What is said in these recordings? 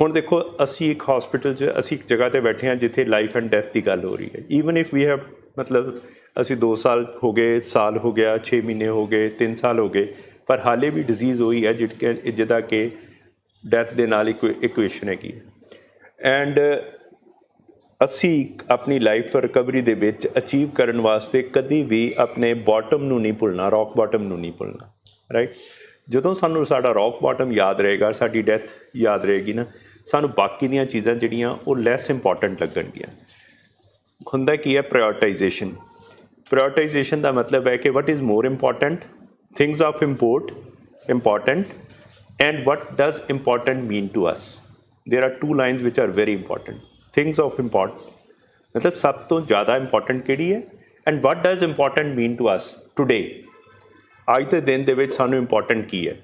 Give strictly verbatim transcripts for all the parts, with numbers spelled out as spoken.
ਹੁਣ ਦੇਖੋ ਅਸੀਂ ਇੱਕ ਹਸਪੀਟਲ 'ਚ ਅਸੀਂ ਇੱਕ ਜਗ੍ਹਾ ਤੇ ਬੈਠੇ ਹਾਂ ਜਿੱਥੇ ਲਾਈਫ ਐਂਡ ਡੈਥ ਦੀ ਗੱਲ ਹੋ ਰਹੀ ਹੈ। ਈਵਨ ਇਫ ਵੀ ਹੈਵ मतलब असी दो साल हो गए, साल हो गया, छः महीने हो गए, तीन साल हो गए, पर हाले भी डिजीज़ हुई है जिट जिदा के डैथ दे नाल इक्वेशन हैगी। एंड असी अपनी लाइफ रिकवरी दे विच अचीव करन वास्ते कदी भी अपने बॉटम नू नहीं भुलना, रॉक बॉटम नू नहीं भुलना, राइट। जदों सानू साडा रॉक बॉटम याद रहेगा, साडी डैथ याद रहेगी ना, सानू बाकी दीयां चीज़ां जिहड़ियां ओह लैस इंपॉर्टेंट लगणगीयां। हुंदा की है प्रायोरटाइजेशन। प्रायोरटाइजेशन का मतलब है कि what is more important, things of import important and what does important mean to us. There are two lines which are very important. Things of import मतलब सब तो ज़्यादा इंपॉर्टेंट किहड़ी है, and what does important mean to us today. अज के दिन दे सानू इंपॉर्टेंट की है,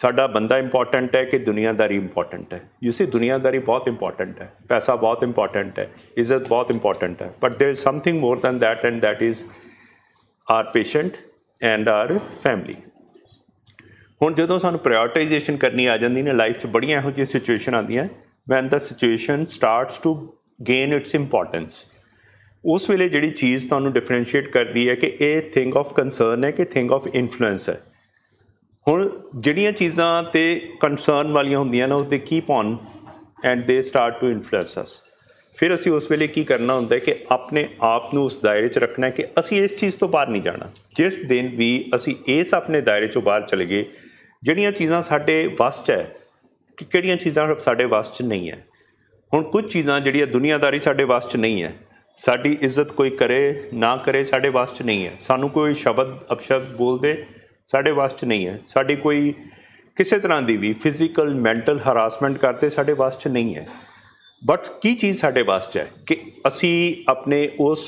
साडा बंदा इंपॉर्टेंट है कि दुनियादारी इंपॉर्टेंट है। यूसी दुनियादारी बहुत इंपॉर्टेंट है, पैसा बहुत इंपॉर्टेंट है, इज़्ज़त बहुत इंपॉर्टेंट है, but there is something more than that and that is our patient and our family. हुण जदों सानू प्रायोरटाइजेशन करनी आ जांदी ने लाइफ च, बड़ियां इहो जिहियां सिचुएशन आंदियां when the situation starts to gain its importance. उस वेले जिहड़ी चीज़ तुहानू डिफरेंशिएट करदी है कि ये थिंग ऑफ कंसर्न है कि थिंग ऑफ इन्फ्लुएंस है। हुण जिहड़ियां चीज़ां ते कंसर्न वालियां हुंदियां ना उसदे keep on and they start to influence us. फिर असी उस वेले की करना हुंदा है कि अपने आप नूं उस दायरे च रखना है कि असी इस चीज़ तो बाहर नहीं जाना। जिस दिन भी असी इस अपने दायरे चों बाहर चले गए, जिहड़ियां चीज़ां साडे वस च है कि किहड़ियां चीज़ां साडे वस च नहीं है। हुण कुछ चीज़ां जिहड़ियां दुनियादारी साडे वस च नहीं है, साडी इज्जत कोई करे ना करे साडे वस च नहीं है, सानू कोई शब्द अपशब्द बोल दे साढ़े वास च नहीं है, साड़ी कोई किसी तरह की भी फिजिकल मैंटल हरासमेंट करते साढ़े वास च नहीं है। बट की चीज़ साढ़े वास च है कि असी अपने उस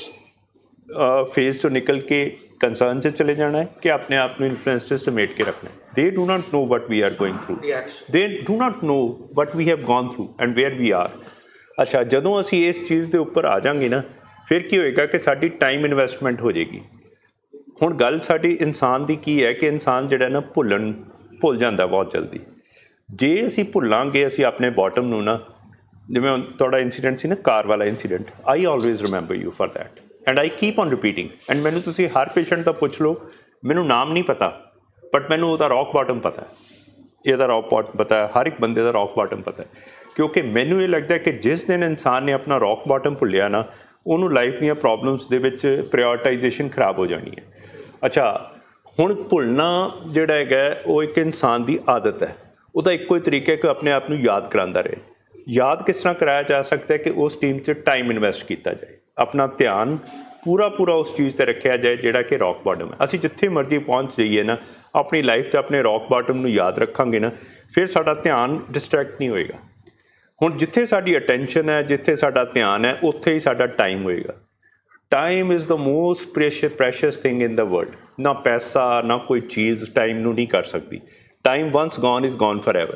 फेज तो निकल के कंसर्न से चले जाना है कि अपने आप में इन्फ्लुएंस से समेट के रखना है। They do not know what we are going through, they do not know what we have gone through and where we are. अच्छा, जदों असी इस चीज़ के उपर आ जाएंगे ना, फिर की होएगा कि साड़ी टाइम इन्वेस्टमेंट हो जाएगी। हुण गल साडी इंसान दी की है कि इंसान जिहड़ा ना भुल्लन भुल जांदा बहुत जल्दी। जे असी भुलांगे असी अपने बॉटम नूं ना, जिवें तुहाडा इंसीडेंट सी ना कार वाला incident, I always remember you for that and I keep on repeating. And मैनूं तुसीं हर पेशेंट दा पुछ लो, मैनूं नाम नहीं पता बट मैनूं ओहदा रॉक बॉटम पता है, इहदा रॉक बॉटम पता है, हर एक बंदे दा रॉक बॉटम पता है। क्योंकि मैनूं ये लगदा है कि जिस दिन इंसान ने अपना रॉक बॉटम भुलिया ना, ਉਹਨੂੰ ਲਾਈਫ ਦੀਆਂ ਪ੍ਰੋਬਲਮਸ ਦੇ ਵਿੱਚ ਪ੍ਰਾਇਓਰਟਾਈਜੇਸ਼ਨ ਖਰਾਬ ਹੋ ਜਾਣੀ ਹੈ। ਅੱਛਾ, ਹੁਣ ਭੁੱਲਣਾ ਜਿਹੜਾ ਹੈਗਾ ਉਹ ਇੱਕ ਇਨਸਾਨ ਦੀ ਆਦਤ ਹੈ, ਉਹਦਾ ਇੱਕੋ ਹੀ ਤਰੀਕਾ ਹੈ ਕਿ ਆਪਣੇ ਆਪ ਨੂੰ ਯਾਦ ਕਰਾਉਂਦਾ ਰਹੇ। ਯਾਦ ਕਿਸ ਤਰ੍ਹਾਂ ਕਰਾਇਆ ਜਾ ਸਕਦਾ ਹੈ ਕਿ ਉਸ ਟੀਮ 'ਚ ਟਾਈਮ ਇਨਵੈਸਟ ਕੀਤਾ ਜਾਏ, ਆਪਣਾ ਧਿਆਨ ਪੂਰਾ ਪੂਰਾ ਉਸ ਚੀਜ਼ 'ਤੇ ਰੱਖਿਆ ਜਾਏ ਜਿਹੜਾ ਕਿ ਰੌਕ ਬਾਟਮ ਹੈ। ਅਸੀਂ ਜਿੱਥੇ ਮਰਜ਼ੀ ਪਹੁੰਚ ਜਾਈਏ ਨਾ, ਆਪਣੀ ਲਾਈਫ 'ਚ ਆਪਣੇ ਰੌਕ ਬਾਟਮ ਨੂੰ ਯਾਦ ਰੱਖਾਂਗੇ ਨਾ, ਫਿਰ ਸਾਡਾ ਧਿਆਨ ਡਿਸਟਰੈਕਟ ਨਹੀਂ ਹੋਏਗਾ। हुण जिथे साडी अटेंशन है, जिथे साडा ध्यान है, उत्थे ही साडा टाइम होएगा। Time is the most precious precious thing in the world. ना पैसा ना कोई चीज़ टाइम नूं नहीं कर सकती। Time once gone is gone for ever.